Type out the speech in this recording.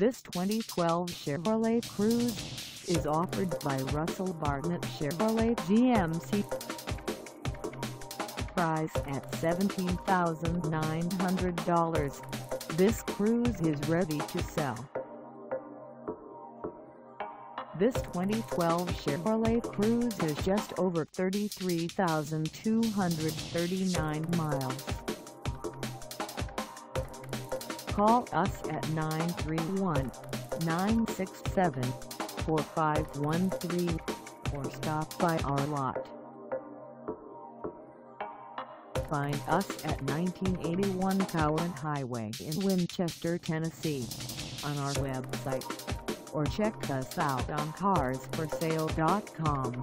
This 2012 Chevrolet Cruze is offered by Russell Barnett Chevrolet GMC. Price at $17,900, this Cruze is ready to sell. This 2012 Chevrolet Cruze has just over 33,239 miles. Call us at 931-967-4513 or stop by our lot. Find us at 1981 Cowan Hwy in Winchester, Tennessee on our website or check us out on Carsforsale.com.